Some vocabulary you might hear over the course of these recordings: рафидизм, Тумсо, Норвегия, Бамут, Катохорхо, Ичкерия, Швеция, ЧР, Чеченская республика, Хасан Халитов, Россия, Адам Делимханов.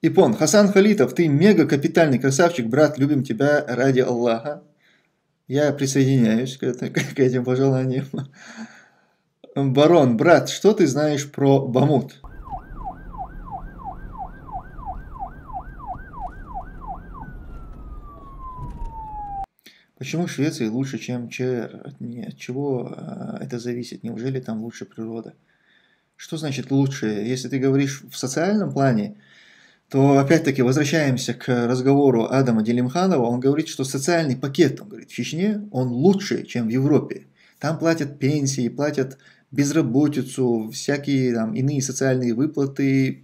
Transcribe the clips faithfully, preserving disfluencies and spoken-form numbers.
Ипон, Хасан Халитов, ты мега капитальный красавчик, брат, любим тебя ради Аллаха. Я присоединяюсь к, это, к этим пожеланиям. Барон, брат, что ты знаешь про Бамут? Почему Швеция лучше, чем ЧР? От чего это зависит? Неужели там лучше природа? Что значит лучше? Если ты говоришь в социальном плане, то опять-таки возвращаемся к разговору Адама Делимханова. Он говорит, что социальный пакет, он говорит, в Чечне он лучше, чем в Европе. Там платят пенсии, платят безработицу, всякие там иные социальные выплаты,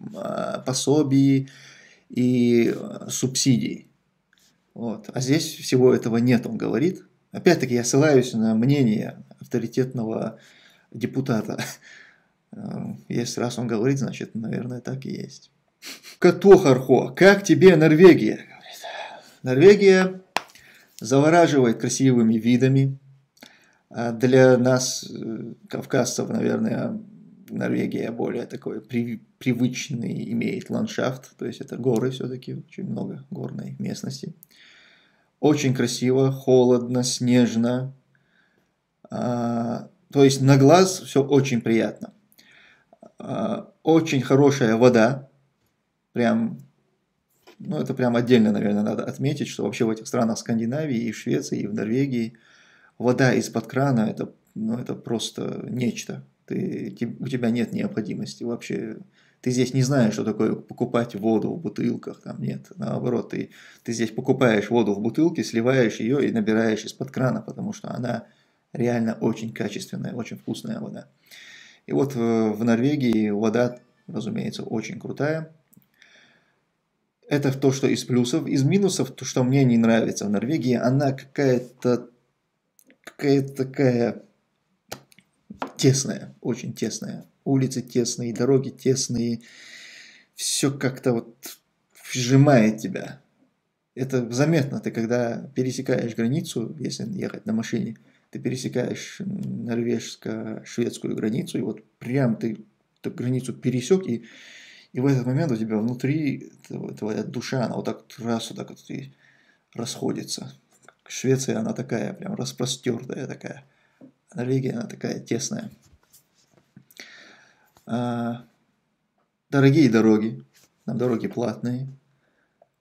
пособия и субсидии. Вот. А здесь всего этого нет, он говорит. Опять-таки я ссылаюсь на мнение авторитетного депутата. Если раз он говорит, значит, наверное, так и есть. Катохорхо, как тебе Норвегия? Норвегия завораживает красивыми видами. Для нас, кавказцев, наверное, Норвегия более такой привычный имеет ландшафт. То есть это горы все-таки, очень много горной местности. Очень красиво, холодно, снежно. То есть на глаз все очень приятно. Очень хорошая вода. Прям, ну это прям отдельно, наверное, надо отметить, что вообще в этих странах Скандинавии, и в Швеции, и в Норвегии вода из-под крана, это, ну, это просто нечто. Ты, у тебя нет необходимости вообще. Ты здесь не знаешь, что такое покупать воду в бутылках. Там нет, наоборот, ты, ты здесь покупаешь воду в бутылке, сливаешь ее и набираешь из-под крана, потому что она реально очень качественная, очень вкусная вода. И вот в Норвегии вода, разумеется, очень крутая. Это то, что из плюсов. Из минусов, то, что мне не нравится в Норвегии, она какая-то какая-то такая тесная, очень тесная. Улицы тесные, дороги тесные. Все как-то вот сжимает тебя. Это заметно. Ты когда пересекаешь границу, если ехать на машине, ты пересекаешь норвежско-шведскую границу, и вот прям ты эту границу пересек, и И в этот момент у тебя внутри твоя душа, она вот так раз вот так вот и расходится. Швеция, она такая прям распростертая такая. Норвегия, она такая тесная. Дорогие дороги. Там дороги платные.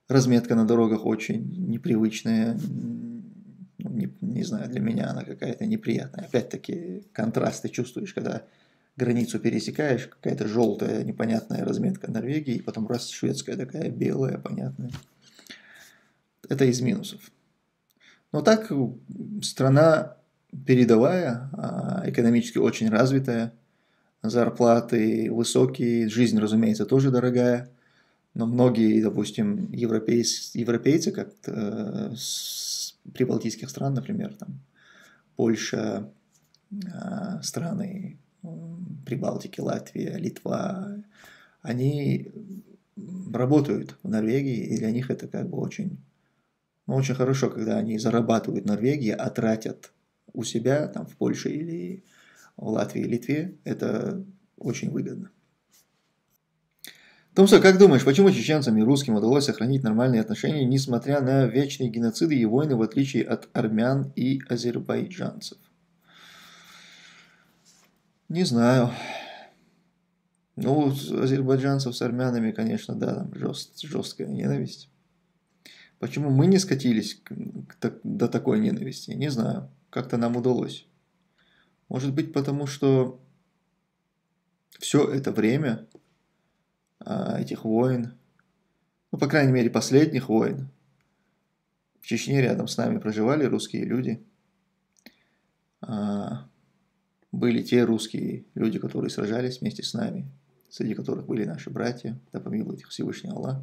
Разметка на дорогах очень непривычная. Не, не знаю, для меня она какая-то неприятная. Опять-таки контраст ты чувствуешь, когда границу пересекаешь, какая-то желтая, непонятная разметка Норвегии, и потом раз шведская такая белая, понятная. Это из минусов. Но так страна передовая, экономически очень развитая, зарплаты высокие, жизнь, разумеется, тоже дорогая. Но многие, допустим, европейцы, европейцы как с прибалтийских стран, например, там, Польша, страны Прибалтики, Латвия, Литва, они работают в Норвегии, и для них это как бы очень, ну, очень хорошо, когда они зарабатывают в Норвегии, а тратят у себя там, в Польше или в Латвии, Литве. Это очень выгодно. Тумсо, как думаешь, почему чеченцам и русским удалось сохранить нормальные отношения, несмотря на вечные геноциды и войны, в отличие от армян и азербайджанцев? Не знаю. Ну, азербайджанцев с армянами, конечно, да, там жест, жесткая ненависть. Почему мы не скатились к, к, до такой ненависти? Не знаю. Как-то нам удалось. Может быть, потому что все это время а, этих войн, ну, по крайней мере, последних войн, в Чечне рядом с нами проживали русские люди. А, Были те русские люди, которые сражались вместе с нами, среди которых были наши братья, да помилует их Всевышний Аллах.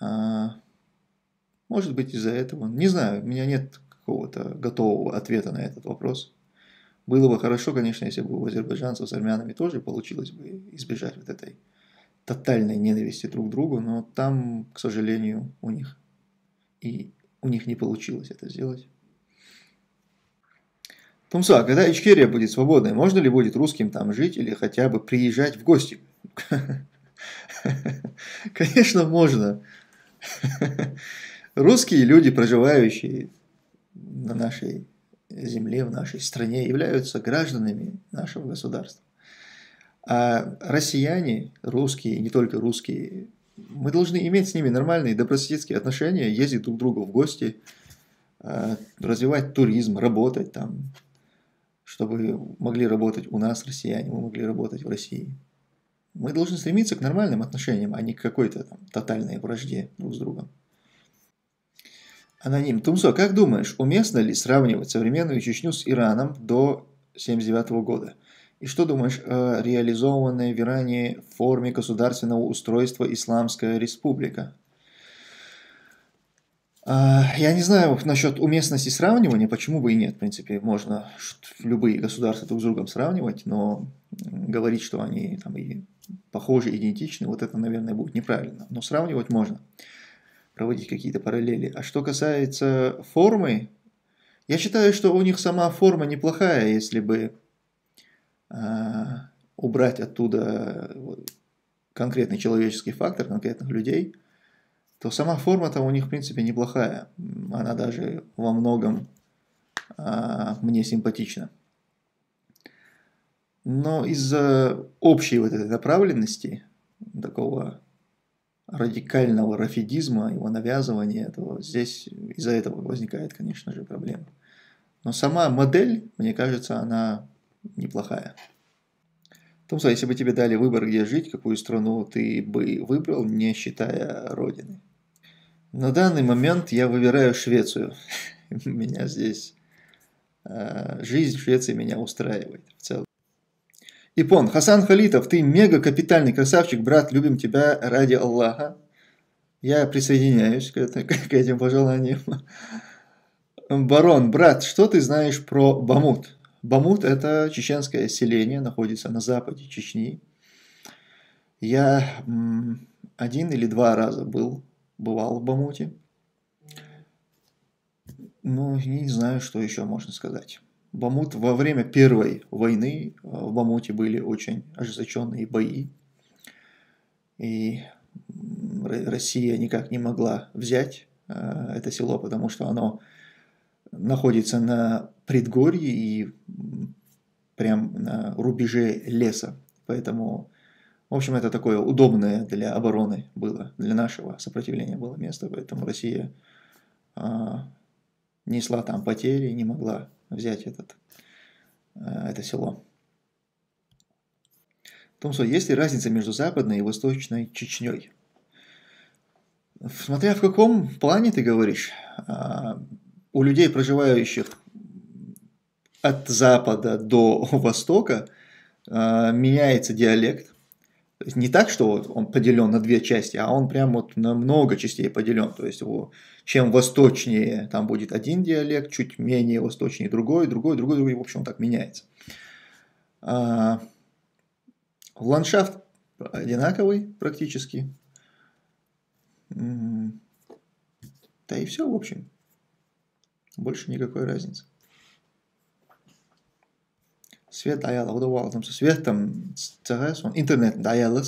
А, может быть, из-за этого, не знаю, у меня нет какого-то готового ответа на этот вопрос. Было бы хорошо, конечно, если бы у азербайджанцев с армянами тоже получилось бы избежать вот этой тотальной ненависти друг к другу, но там, к сожалению, у них и у них не получилось это сделать. Тумсо, а когда Ичкерия будет свободной, можно ли будет русским там жить или хотя бы приезжать в гости? Конечно, можно. Русские люди, проживающие на нашей земле, в нашей стране, являются гражданами нашего государства. А россияне, русские, не только русские, мы должны иметь с ними нормальные добрососедские отношения, ездить друг к другу в гости, развивать туризм, работать там, чтобы могли работать у нас россияне, мы могли работать в России. Мы должны стремиться к нормальным отношениям, а не к какой-то там тотальной вражде друг с другом. Аноним. Тумсо, как думаешь, уместно ли сравнивать современную Чечню с Ираном до тысяча девятьсот семьдесят девятого года? И что думаешь о реализованной в Иране форме государственного устройства Исламская республика? Я не знаю насчет уместности сравнивания, почему бы и нет. В принципе, можно любые государства друг с другом сравнивать, но говорить, что они там и похожи, идентичны, вот это, наверное, будет неправильно. Но сравнивать можно, проводить какие-то параллели. А что касается формы, я считаю, что у них сама форма неплохая, если бы убрать оттуда конкретный человеческий фактор, конкретных людей, то сама форма-то у них, в принципе, неплохая. Она даже во многом а, мне симпатична. Но из-за общей вот этой направленности, такого радикального рафидизма, его навязывания, то здесь из-за этого возникает, конечно же, проблема. Но сама модель, мне кажется, она неплохая. Тумсо, если бы тебе дали выбор, где жить, какую страну ты бы выбрал, не считая родины? На данный момент я выбираю Швецию. Меня здесь... Жизнь в Швеции меня устраивает в целом. Ипон, Хасан Халитов, ты мега капитальный красавчик, брат, любим тебя ради Аллаха. Я присоединяюсь к, это, к этим пожеланиям. Барон, брат, что ты знаешь про Бамут? Бамут – это чеченское селение, находится на западе Чечни. Я один или два раза был, бывал в Бамуте. Ну, не знаю, что еще можно сказать. Бамут во время Первой войны, в Бамуте были очень ожесточенные бои. И Россия никак не могла взять это село, потому что оно находится на предгорье и прям на рубеже леса. Поэтому, в общем, это такое удобное для обороны было, для нашего сопротивления было место. Поэтому Россия а, несла там потери, не могла взять этот, а, это село. Тумсо, есть ли разница между западной и восточной Чечней? Смотря в каком плане ты говоришь. а, У людей, проживающих от запада до востока, меняется диалект. Не так, что он поделен на две части, а он прям вот на много частей поделен. То есть, чем восточнее, там будет один диалект, чуть менее восточнее другой, другой, другой, другой. В общем, он так меняется. Ландшафт одинаковый практически. Да и все, в общем. Больше никакой разницы. Свет даялы, удавал там со светом, интернет даялы.